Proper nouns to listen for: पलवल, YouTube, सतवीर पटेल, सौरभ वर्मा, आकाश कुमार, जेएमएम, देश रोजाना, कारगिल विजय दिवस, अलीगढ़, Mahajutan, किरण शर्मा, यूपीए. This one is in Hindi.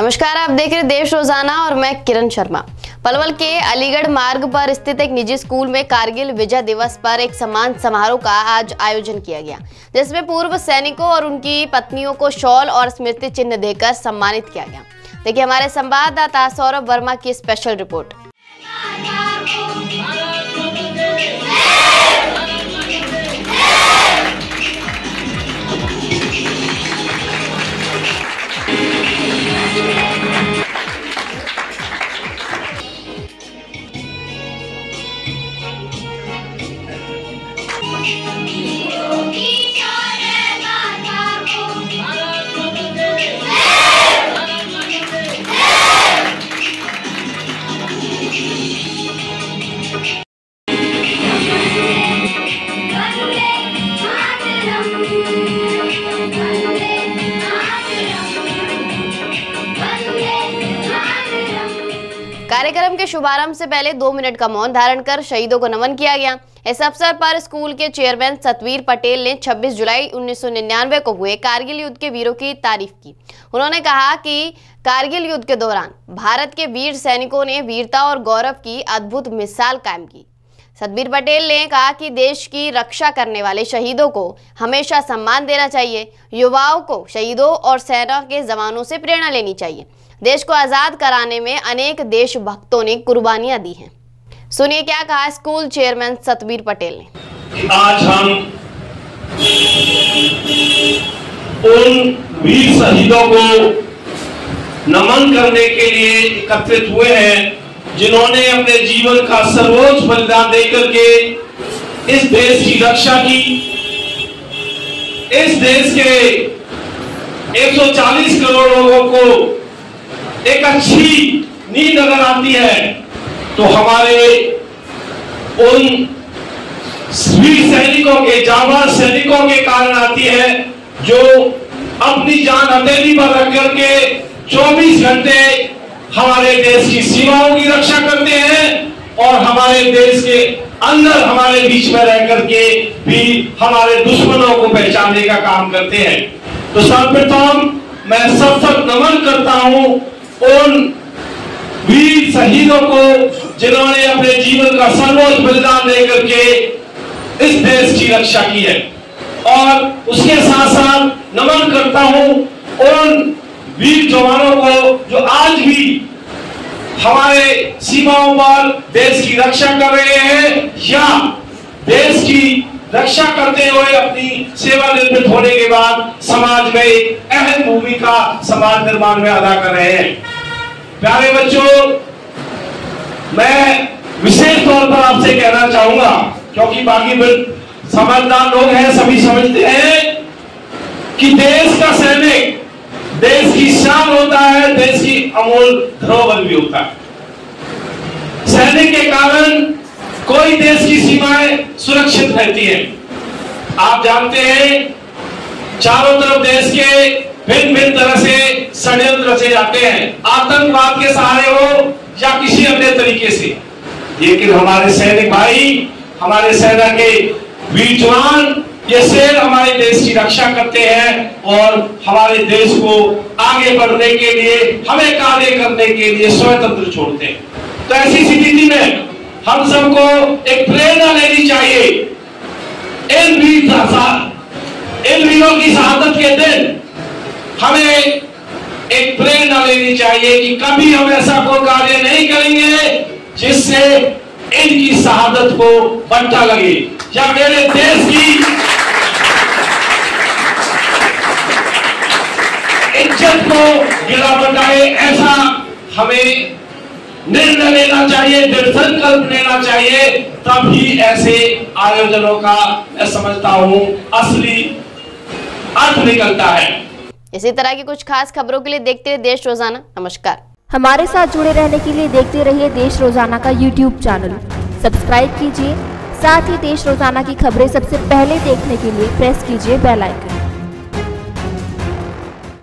नमस्कार, आप देख रहे हैं देश रोजाना और मैं किरण शर्मा। पलवल के अलीगढ़ मार्ग पर स्थित एक निजी स्कूल में कारगिल विजय दिवस पर एक सम्मान समारोह का आज आयोजन किया गया, जिसमें पूर्व सैनिकों और उनकी पत्नियों को शॉल और स्मृति चिन्ह देकर सम्मानित किया गया। देखिए हमारे संवाददाता सौरभ वर्मा की स्पेशल रिपोर्ट। कार्यक्रम के शुभारंभ से पहले 2 मिनट का मौन धारण कर शहीदों को नमन किया गया। इस अवसर पर स्कूल के चेयरमैन सतवीर पटेल ने 26 जुलाई 1999 को हुए कारगिल युद्ध के वीरों की तारीफ की। उन्होंने कहा कि कारगिल युद्ध के दौरान भारत के वीर सैनिकों ने वीरता और गौरव की अद्भुत मिसाल कायम की। सतवीर पटेल ने कहा कि देश की रक्षा करने वाले शहीदों को हमेशा सम्मान देना चाहिए, युवाओं को शहीदों और सेना के जवानों से प्रेरणा लेनी चाहिए। देश को आजाद कराने में अनेक देशभक्तों ने कुर्बानियां दी हैं। सुनिए क्या कहा स्कूल चेयरमैन सतवीर पटेल ने। आज हम उन वीर शहीदों को नमन करने के लिए एकत्रित हुए हैं, जिन्होंने अपने जीवन का सर्वोच्च बलिदान देकर के इस देश की रक्षा की। इस देश के 140 करोड़ लोगों को एक अच्छी नींद अगर आती है तो हमारे उन वीर सैनिकों के, जाबाज सैनिकों के कारण आती है, जो अपनी जान हथेली पर रख करके 24 घंटे हमारे देश की सीमाओं की रक्षा करते हैं और हमारे देश के अंदर हमारे बीच में रह करके भी हमारे दुश्मनों को पहचानने का काम करते हैं। तो सर्वप्रथम मैं सबसे नमन करता हूं उन वीर शहीदों को, जिन्होंने अपने जीवन का सर्वोच्च बलिदान देकर के इस देश की रक्षा की है। और उसके साथ साथ नमन करता हूं उन वीर जवानों को, जो आज भी हमारे सीमाओं पर देश की रक्षा कर रहे हैं या देश की रक्षा करते हुए अपनी सेवानिवृत्त होने के बाद समाज में एक अहम भूमिका समाज निर्माण में अदा कर रहे हैं। प्यारे बच्चों, मैं विशेष तौर पर आपसे कहना चाहूंगा, क्योंकि बाकी समझदार लोग हैं, सभी समझते हैं कि देश का सैनिक देश की शान होता है, देश की अमूल धरोहर भी होता है। सैनिक के कारण कोई देश की सीमाएं सुरक्षित रहती है। आप जानते हैं, चारों तरफ देश के भिन्न भिन्न तरह से षड्यंत्र रचे जाते हैं, आतंकवाद के सहारे हो या किसी अन्य तरीके से, लेकिन हमारे सैनिक भाई, हमारे सेना के वीर जवान, ये शेर हमारे देश की रक्षा करते हैं और हमारे देश को आगे बढ़ने के लिए, हमें कार्य करने के लिए स्वतंत्र छोड़ते हैं। तो ऐसी स्थिति में हम सबको एक प्रेरणा लेनी चाहिए। इन वीरों की शहादत के दिन हमें एक प्रेरणा लेनी चाहिए कि कभी हम ऐसा कोई कार्य नहीं करेंगे जिससे इनकी शहादत को बट्टा लगे या मेरे देश की इज्जत को गिरा बताए। ऐसा हमें निर्णय लेना चाहिए, दृढ़ संकल्प लेना चाहिए, तभी ऐसे आयोजनों का मैं समझता हूं असली अर्थ निकलता है। इसी तरह की कुछ खास खबरों के लिए देखते रहिए देश रोजाना। नमस्कार। हमारे साथ जुड़े रहने के लिए देखते रहिए देश रोजाना का YouTube चैनल, सब्सक्राइब कीजिए। साथ ही देश रोजाना की खबरें सबसे पहले देखने के लिए प्रेस कीजिए बेल आइकन।